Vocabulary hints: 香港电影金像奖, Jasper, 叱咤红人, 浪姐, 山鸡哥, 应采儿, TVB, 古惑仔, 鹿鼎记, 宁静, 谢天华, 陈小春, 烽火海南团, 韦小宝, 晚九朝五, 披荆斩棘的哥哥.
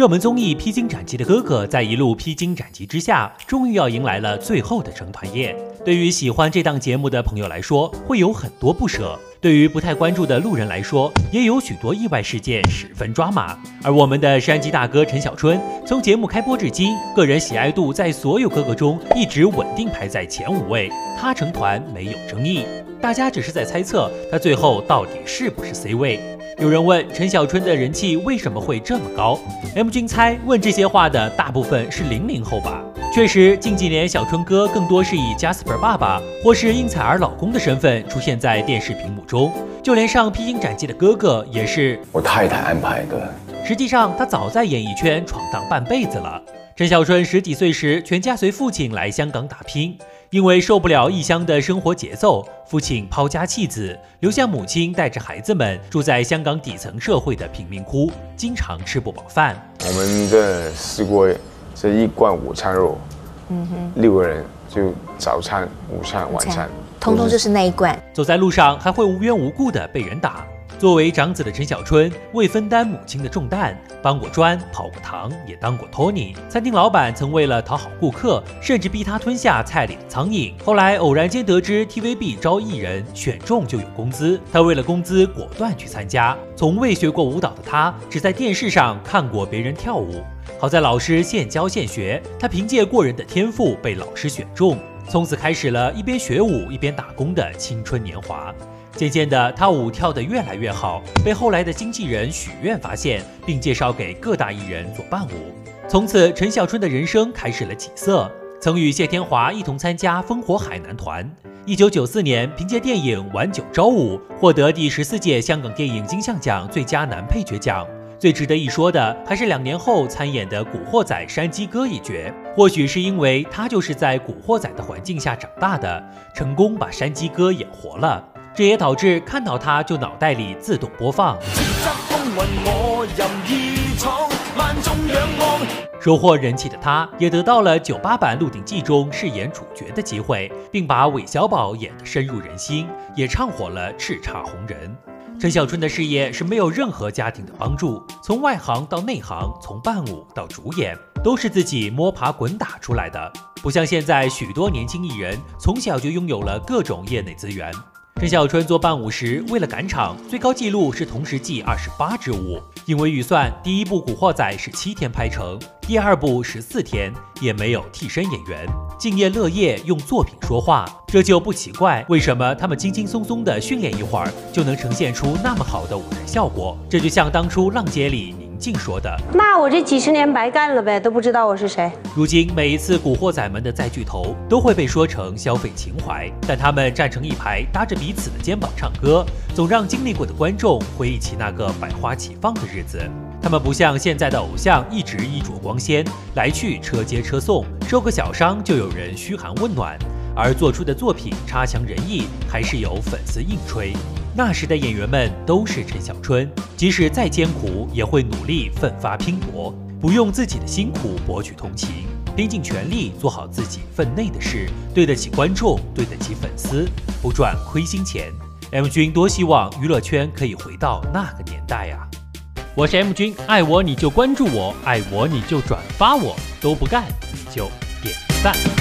热门综艺《披荆斩棘的哥哥》在一路披荆斩棘之下，终于要迎来了最后的成团夜。对于喜欢这档节目的朋友来说，会有很多不舍；对于不太关注的路人来说，也有许多意外事件，十分抓马。而我们的山鸡大哥陈小春，从节目开播至今，个人喜爱度在所有哥哥中一直稳定排在前5位，他成团没有争议。大家只是在猜测他最后到底是不是 C 位。有人问陈小春的人气为什么会这么高 ，M 君猜问这些话的大部分是00后吧。确实，近几年小春哥更多是以 Jasper 爸爸或是应采儿老公的身份出现在电视屏幕中，就连上《披荆斩棘的哥哥》也是我太太安排的。实际上，他早在演艺圈闯荡半辈子了。陈小春10几岁时，全家随父亲来香港打拼，因为受不了异乡的生活节奏，父亲抛家弃子，留下母亲带着孩子们住在香港底层社会的贫民窟，经常吃不饱饭。我们的试过这一罐午餐肉，6个人就早餐、午餐、晚餐，通通就是那一罐。走在路上还会无缘无故的被人打。作为长子的陈小春，为分担母亲的重担，搬过砖、跑过堂，也当过托尼。餐厅老板曾为了讨好顾客，甚至逼他吞下菜里的苍蝇。后来偶然间得知 TVB 招艺人，选中就有工资，他为了工资果断去参加。从未学过舞蹈的他，只在电视上看过别人跳舞。好在老师现教现学，他凭借过人的天赋被老师选中，从此开始了一边学舞一边打工的青春年华。渐渐的，他舞跳得越来越好，被后来的经纪人许愿发现，并介绍给各大艺人做伴舞。从此，陈小春的人生开始了起色。曾与谢天华一同参加烽火海南团。1994年，凭借电影《晚九朝五》获得第14届香港电影金像奖最佳男配角奖。最值得一说的，还是2年后参演的《古惑仔》山鸡哥一角。或许是因为他就是在《古惑仔》的环境下长大的，成功把山鸡哥演活了。这也导致看到他就脑袋里自动播放，收获人气的他，也得到了98版《鹿鼎记》中饰演主角的机会，并把韦小宝演得深入人心，也唱火了叱咤红人。陈小春的事业是没有任何家庭的帮助，从外行到内行，从伴舞到主演，都是自己摸爬滚打出来的。不像现在许多年轻艺人，从小就拥有了各种业内资源。陈小春做伴舞时，为了赶场，最高纪录是同时记28支舞。因为预算，第一部《古惑仔》是7天拍成，第二部14天，也没有替身演员。敬业乐业用作品说话，这就不奇怪。为什么他们轻轻松松的训练一会儿，就能呈现出那么好的舞台效果？这就像当初《浪姐》里宁静说的：“那我这几10年白干了呗，都不知道我是谁。”如今每一次古惑仔们的再聚头都会被说成消费情怀，但他们站成一排，搭着彼此的肩膀唱歌，总让经历过的观众回忆起那个百花齐放的日子。他们不像现在的偶像一直衣着光鲜，来去车接车送，受个小伤就有人嘘寒问暖，而做出的作品差强人意，还是有粉丝硬吹。那时的演员们都是陈小春，即使再艰苦，也会努力奋发拼搏，不用自己的辛苦博取同情，拼尽全力做好自己分内的事，对得起观众，对得起粉丝，不赚亏心钱。M 君多希望娱乐圈可以回到那个年代啊！我是 M 君，爱我你就关注我，爱我你就转发我，都不干你就点赞。